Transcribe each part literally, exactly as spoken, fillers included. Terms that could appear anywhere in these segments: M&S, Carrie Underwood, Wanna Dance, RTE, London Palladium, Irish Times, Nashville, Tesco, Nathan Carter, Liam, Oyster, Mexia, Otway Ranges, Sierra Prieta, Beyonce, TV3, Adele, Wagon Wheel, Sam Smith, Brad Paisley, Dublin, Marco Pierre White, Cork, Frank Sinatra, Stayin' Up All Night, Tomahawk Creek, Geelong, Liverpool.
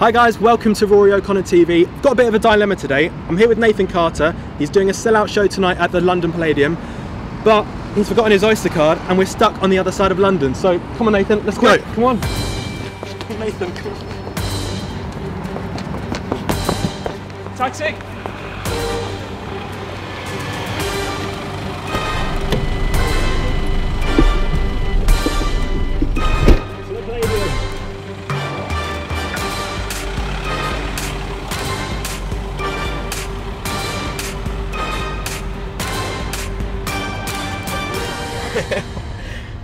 Hi guys, welcome to Rory O'Connor T V. I've got a bit of a dilemma today. I'm here with Nathan Carter. He's doing a sellout show tonight at the London Palladium, but he's forgotten his Oyster card and we're stuck on the other side of London. So come on Nathan, let's go. Come on. Nathan, come on. Taxi.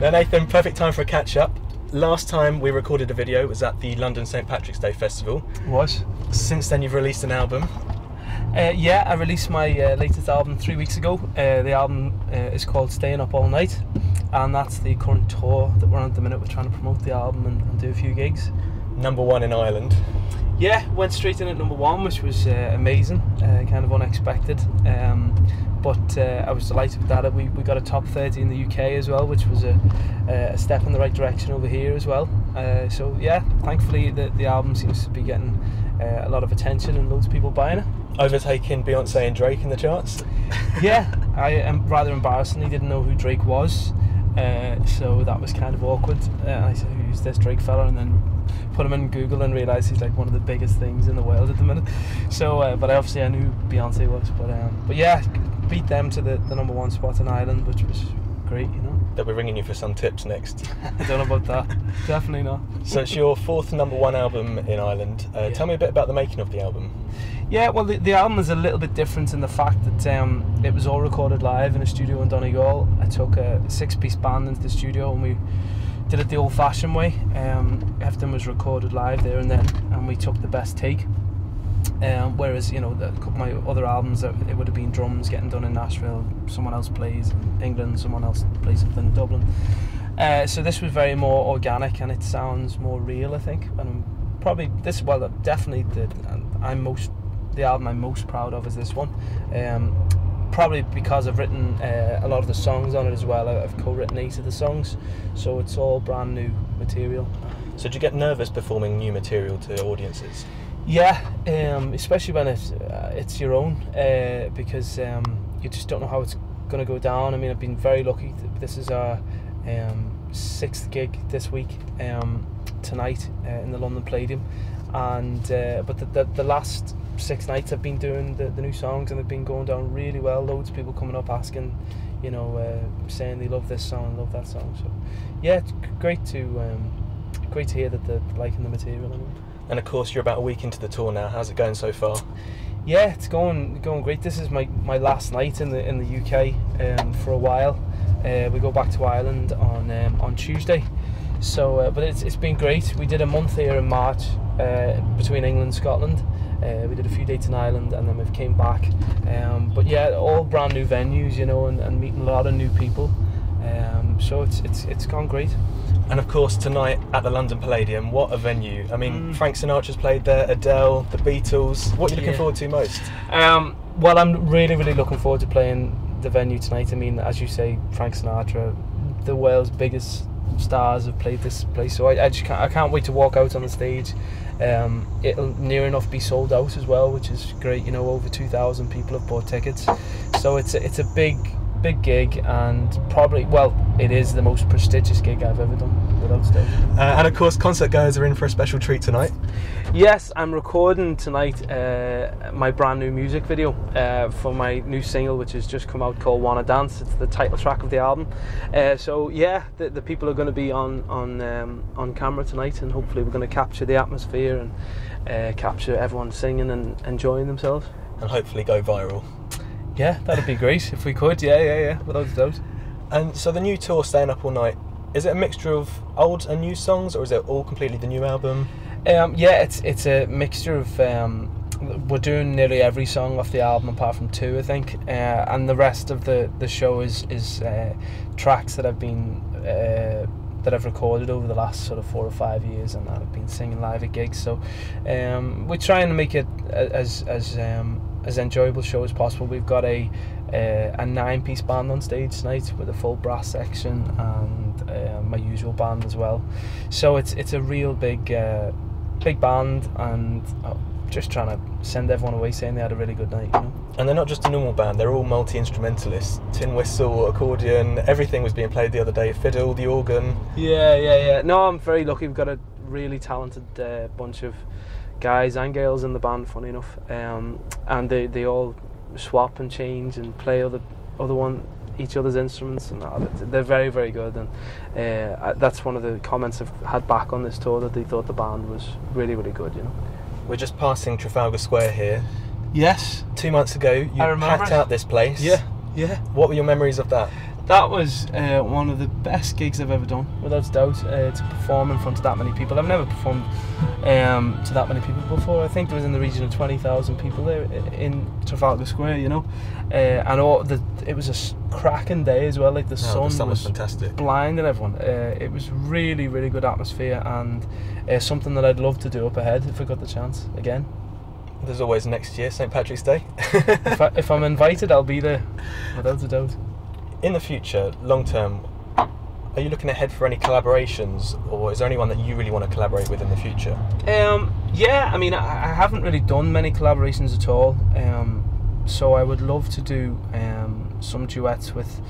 Now Nathan, perfect time for a catch-up. Last time we recorded a video was at the London Saint Patrick's Day Festival. What? Since then you've released an album. Uh, yeah, I released my uh, latest album three weeks ago. Uh, the album uh, is called Stayin' Up All Night, and that's the current tour that we're on at the minute. We're trying to promote the album and, and do a few gigs. Number one in Ireland. Yeah, went straight in at number one, which was uh, amazing, uh, kind of unexpected. Um, but uh, I was delighted with that. We, we got a top thirty in the U K as well, which was a, a step in the right direction over here as well. Uh, so yeah, thankfully the, the album seems to be getting uh, a lot of attention and loads of people buying it. Overtaking Beyonce and Drake in the charts? Yeah, I am rather embarrassingly didn't know who Drake was. Uh, so that was kind of awkward. Uh, I said, who's this Drake fella? And then put him in Google and realised he's like one of the biggest things in the world at the minute. So, uh, but obviously I knew who Beyonce was. But um, but yeah, beat them to the, the number one spot in Ireland, which was great, you know. They'll be ringing you for some tips next. I don't know about that. Definitely not. So it's your fourth number one album in Ireland. Uh, yeah. Tell me a bit about the making of the album. Yeah, well, the, the album is a little bit different in the fact that um, it was all recorded live in a studio in Donegal. I took a six-piece band into the studio and we did it the old-fashioned way. Um, everything was recorded live there and then, and we took the best take. Um, whereas, you know, the, my other albums, it would have been drums getting done in Nashville, someone else plays in England, someone else plays up in Dublin. Uh, so this was very more organic and it sounds more real, I think. And I'm probably, this, well, definitely did, I'm most... the album I'm most proud of is this one, um, probably because I've written uh, a lot of the songs on it as well. I've co-written eight of the songs, so it's all brand new material. So did you get nervous performing new material to audiences? Yeah, um, especially when it's, uh, it's your own, uh, because um, you just don't know how it's going to go down. I mean, I've been very lucky. This is our um, sixth gig this week, um, tonight uh, in the London Palladium, and uh, but the, the, the last six nights I've been doing the, the new songs and they've been going down really well. Loads of people coming up asking, you know, uh, saying they love this song, love that song. So yeah, it's great to um, great to hear that they're liking the material anyway. And of course you're about a week into the tour now. How's it going so far? Yeah, it's going going great. This is my, my last night in the in the U K um, for a while. Uh, we go back to Ireland on um, on Tuesday. So, uh, but it's, it's been great. We did a month here in March uh, between England and Scotland. Uh, we did a few dates in Ireland and then we came back. Um, but yeah, all brand new venues, you know, and, and meeting a lot of new people. Um, so it's, it's, it's gone great. And of course tonight at the London Palladium, what a venue. I mean, mm. Frank Sinatra's played there, Adele, The Beatles. What are you looking yeah. forward to most? Um, well, I'm really, really looking forward to playing the venue tonight. I mean, as you say, Frank Sinatra, the world's biggest stars have played this place, so I, I just can't, I can't wait to walk out on the stage. Um, it'll near enough be sold out as well, which is great. You know, over two thousand people have bought tickets, so it's a, it's a big big gig and probably, well, it is the most prestigious gig I've ever done without stage. Uh, and of course concert goers are in for a special treat tonight. Yes, I'm recording tonight uh, my brand new music video uh, for my new single which has just come out called Wanna Dance. It's the title track of the album. Uh, so yeah, the, the people are going to be on on, um, on camera tonight and hopefully we're going to capture the atmosphere and uh, capture everyone singing and enjoying themselves. And hopefully go viral. Yeah, that'd be great if we could. Yeah, yeah, yeah, without a doubt. And so the new tour, Stayin' Up All Night, is it a mixture of old and new songs, or is it all completely the new album? Um, yeah, it's it's a mixture of. Um, we're doing nearly every song off the album apart from two, I think, uh, and the rest of the the show is is uh, tracks that I've been. Uh, that I've recorded over the last sort of four or five years and that I've been singing live at gigs, so um, we're trying to make it as as um, as enjoyable show as possible. We've got a uh, a nine piece band on stage tonight with a full brass section and uh, my usual band as well, so it's it's a real big uh, big band, and oh, just trying to send everyone away saying they had a really good night, you know? And they're not just a normal band, they're all multi-instrumentalists. Tin whistle, accordion, everything was being played the other day, fiddle, the organ. Yeah, yeah, yeah. No, I'm very lucky. We've got a really talented uh, bunch of guys and girls in the band, funny enough, um, and they, they all swap and change and play other other one each other's instruments, and uh, they're very, very good. And uh, that's one of the comments I've had back on this tour, that they thought the band was really, really good, you know. We're just passing Trafalgar Square here. Yes. Two months ago, you packed out this place. Yeah, yeah. What were your memories of that? That was uh, one of the best gigs I've ever done, without a doubt, uh, to perform in front of that many people. I've never performed um, to that many people before. I think there was in the region of twenty thousand people there in Trafalgar Square, you know. Uh, and all the, it was a cracking day as well, like the, oh, sun, the sun was, was fantastic. Blinding everyone. Uh, it was really, really good atmosphere, and uh, something that I'd love to do up ahead if I got the chance again. There's always next year, Saint Patrick's Day. if, I, if I'm invited, I'll be there, without a doubt. In the future, long term, are you looking ahead for any collaborations, or is there anyone that you really want to collaborate with in the future? Um, yeah, I mean, I, I haven't really done many collaborations at all, um, so I would love to do um, some duets with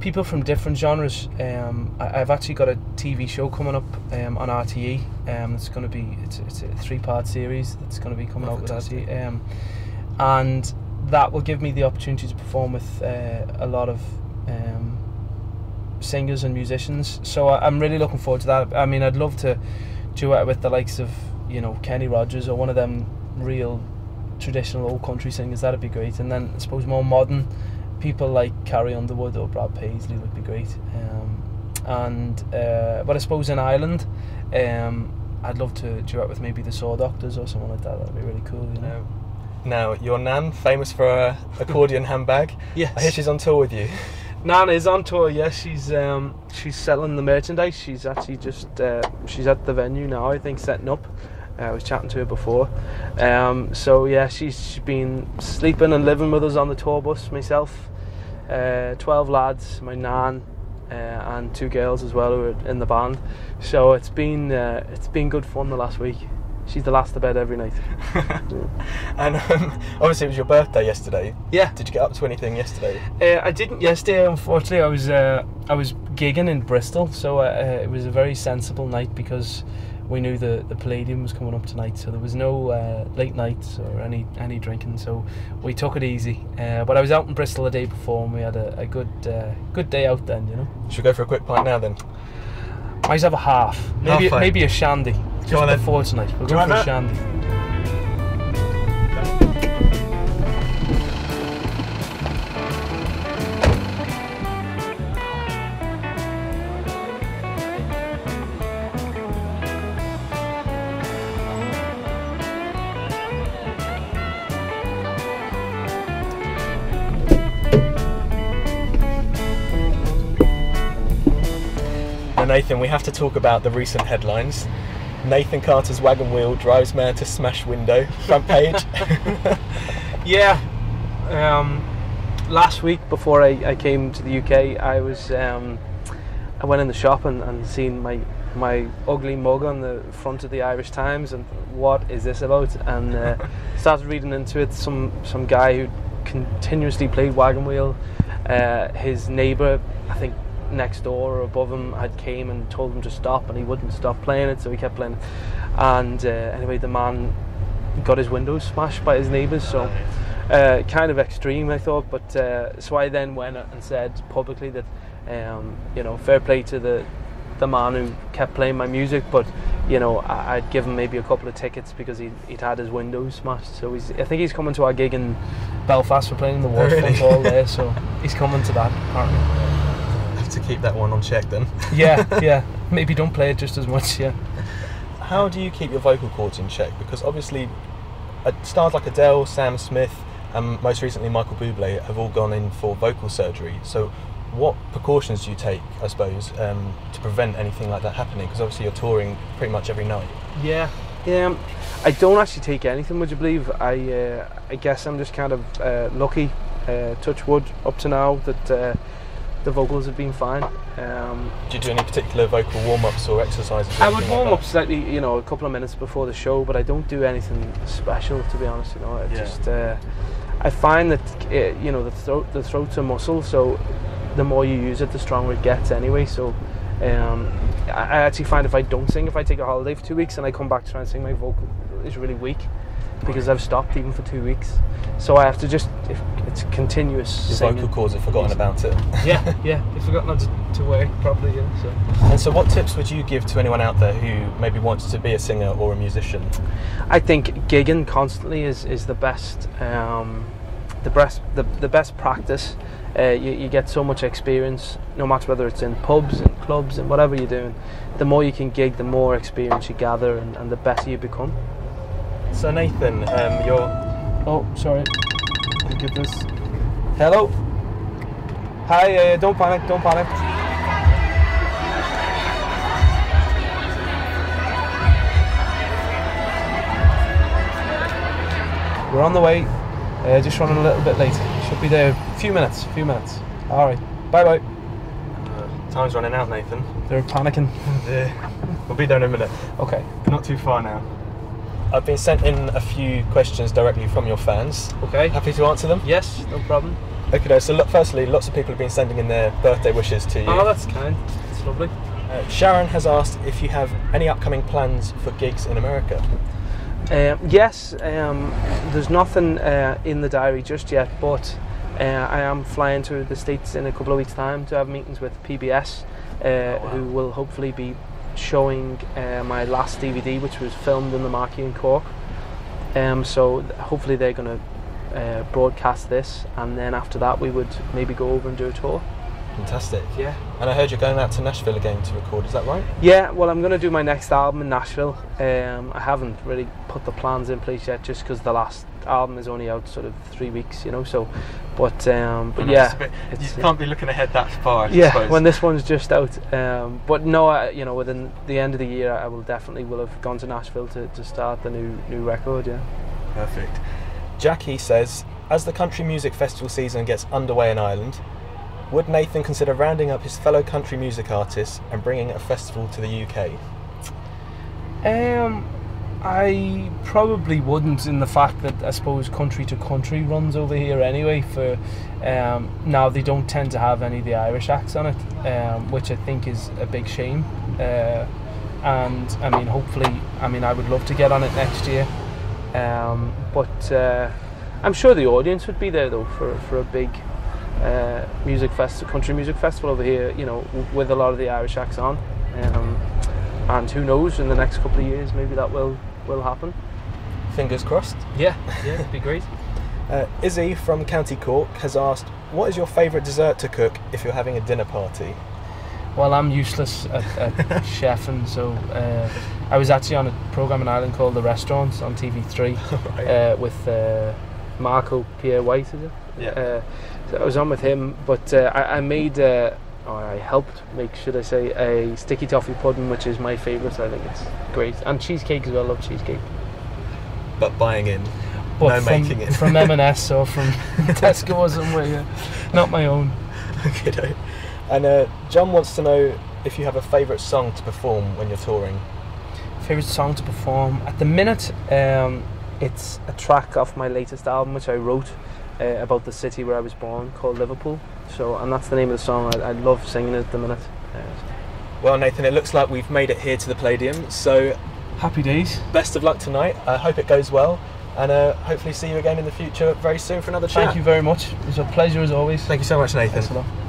people from different genres. Um, I, I've actually got a T V show coming up um, on R T E. Um, it's going to be it's, it's a three-part series that's going to be coming oh, out with R T E, um, and that will give me the opportunity to perform with uh, a lot of Um, singers and musicians, so I, I'm really looking forward to that. I mean, I'd love to duet with the likes of, you know, Kenny Rogers, or one of them real traditional old country singers. That'd be great. And then I suppose more modern people like Carrie Underwood or Brad Paisley would be great. Um, and uh, but I suppose in Ireland, um, I'd love to duet with maybe the Saw Doctors or someone like that. That'd be really cool, you know. Now, your nan, famous for her accordion handbag. Yes. I hear she's on tour with you. Nan is on tour, yes. Yeah, she's um, she's selling the merchandise. She's actually just uh, she's at the venue now, I think, setting up. Uh, I was chatting to her before, um, so yeah, she's, she's been sleeping and living with us on the tour bus. Myself, uh, twelve lads, my nan, uh, and two girls as well who are in the band. So it's been uh, it's been good fun the last week. She's the last to bed every night. And um, obviously it was your birthday yesterday. Yeah. Did you get up to anything yesterday? Uh, I didn't yesterday, unfortunately. I was uh, I was gigging in Bristol, so uh, it was a very sensible night because we knew the, the Palladium was coming up tonight, so there was no uh, late nights or any, any drinking, so we took it easy. Uh, but I was out in Bristol the day before, and we had a, a good uh, good day out then, you know. Should we go for a quick pint now then? I just have a half. Maybe, half a, maybe a shandy. Just on before then. Tonight. We're going for a shandy. Now, Nathan, we have to talk about the recent headlines. Nathan Carter's Wagon Wheel drives man to smash window, front page. Yeah, um, last week before I, I came to the U K, I was um, I went in the shop and, and seen my my ugly mug on the front of the Irish Times, and what is this about? And uh, started reading into it. Some some guy who continuously played Wagon Wheel, uh, his neighbour, I think, next door or above him, had came and told him to stop, and he wouldn't stop playing it, so he kept playing it. And uh, anyway, the man got his windows smashed by his neighbours, so uh, kind of extreme, I thought. But uh, so I then went and said publicly that um, you know, fair play to the the man who kept playing my music, but you know, I, I'd give him maybe a couple of tickets because he'd, he'd had his windows smashed. So he's, I think he's coming to our gig in Belfast. We're playing the waterfront all there, so he's coming to that apparently. To keep that one on check then. Yeah, yeah. Maybe don't play it just as much, yeah. How do you keep your vocal cords in check? Because obviously stars like Adele, Sam Smith, and most recently Michael Bublé have all gone in for vocal surgery. So what precautions do you take, I suppose, um, to prevent anything like that happening? Because obviously you're touring pretty much every night. Yeah. Yeah, I don't actually take anything, would you believe? I uh, I guess I'm just kind of uh, lucky, uh, touch wood, up to now that... Uh, the vocals have been fine. Um, do you do any particular vocal warm-ups or exercises? Or I would warm like up slightly, you know, a couple of minutes before the show, but I don't do anything special, to be honest. You know, I yeah. just uh, I find that it, you know, the throat, the throat's a muscle, so the more you use it, the stronger it gets anyway. So um, I actually find if I don't sing, if I take a holiday for two weeks and I come back to try and sing, my vocal is really weak. Because I've stopped even for two weeks, so I have to just, if it's continuous. Your singing. Vocal cords have forgotten about it. yeah, yeah, they've forgotten how to, to work properly. Yeah, so. And so, what tips would you give to anyone out there who maybe wants to be a singer or a musician? I think gigging constantly is, is the best, um, the best, the, the best practice. Uh, you, you get so much experience, no matter whether it's in pubs and clubs and whatever you're doing. The more you can gig, the more experience you gather, and, and the better you become. So Nathan, um, you're... Oh, sorry. Let me get this. Hello. Hi, uh, don't panic, don't panic. We're on the way. Uh, just running a little bit late. Should be there a few minutes, a few minutes. All right. Bye-bye. Uh, time's running out, Nathan. They're panicking. We'll be there in a minute. Okay. Not too far now. I've been sent in a few questions directly from your fans. Okay. Happy to answer them? Yes, no problem. Okay, so look, firstly, lots of people have been sending in their birthday wishes to you. Oh, that's kind. That's lovely. Uh, Sharon has asked if you have any upcoming plans for gigs in America. Uh, yes, um, there's nothing uh, in the diary just yet, but uh, I am flying to the States in a couple of weeks' time to have meetings with P B S, uh, oh, wow. who will hopefully be showing uh, my last D V D, which was filmed in the marquee in Cork. Um, so th hopefully they're going to uh, broadcast this, and then after that we would maybe go over and do a tour. Fantastic. Yeah. And I heard you're going out to Nashville again to record, is that right? Yeah, well I'm going to do my next album in Nashville. Um, I haven't really put the plans in place yet just because the last album is only out sort of three weeks, you know, so, but, um, but yeah. Bit, you it's, can't be looking ahead that far, I yeah, suppose. When this one's just out. Um, but no, I, you know, within the end of the year I will definitely will have gone to Nashville to, to start the new, new record, yeah. Perfect. Jackie says, as the country music festival season gets underway in Ireland, would Nathan consider rounding up his fellow country music artists and bringing a festival to the U K? Um, I probably wouldn't, in the fact that I suppose country to country runs over here anyway. For um, now, they don't tend to have any of the Irish acts on it, um, which I think is a big shame. Uh, and I mean, hopefully, I mean, I would love to get on it next year. Um, but uh, I'm sure the audience would be there though for for a big. Uh, music festival, country music festival over here, you know, w with a lot of the Irish acts on, um, and who knows, in the next couple of years, maybe that will will happen. Fingers crossed. Yeah, yeah, it'd be great. uh, Izzy from County Cork has asked, "What is your favourite dessert to cook if you're having a dinner party?" Well, I'm useless at, at chefing, so uh, I was actually on a programme in Ireland called The Restaurants on T V three right. uh, with uh, Marco Pierre White, is it? Yeah. Uh, I was on with him, but uh, I, I made, uh, or I helped make, should I say, a sticky toffee pudding, which is my favourite. I think it's great, and cheesecake as well. I love cheesecake. But buying in, but no from, making it from M and S or from Tesco or somewhere, yeah. Not my own. Okay, no. And uh, John wants to know if you have a favourite song to perform when you're touring. Favourite song to perform at the minute? Um, it's a track off my latest album, which I wrote. Uh, about the city where I was born, called Liverpool. So, and that's the name of the song. I, I love singing it at the minute. Uh, well, Nathan, it looks like we've made it here to the Palladium. So, happy days. Best of luck tonight. I hope it goes well, and uh, hopefully see you again in the future very soon for another chat. Thank you very much. It was a pleasure as always. Thank you so much, Nathan. Thanks a lot.